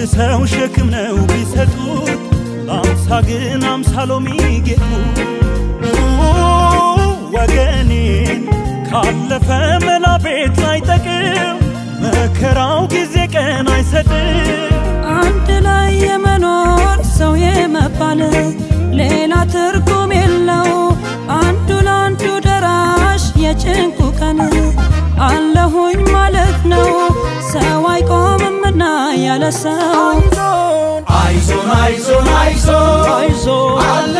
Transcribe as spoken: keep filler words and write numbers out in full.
عند سو شكم نو بيسكوت لامساقن امسالو ميجيكوت وغنين كالفه ملا بيت لاي تقم مكراو غزي كان ايسدم عند لا يمنور سو يمبال ليلا تركم يلو عندو لانتو دراش يجنكو كان አለሁኝ ማለት ነው ሰው አይቆምምና ያለሰው አይዞን አይዞን አይዞን አይዞን